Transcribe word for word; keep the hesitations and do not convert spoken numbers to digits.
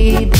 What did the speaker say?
baby.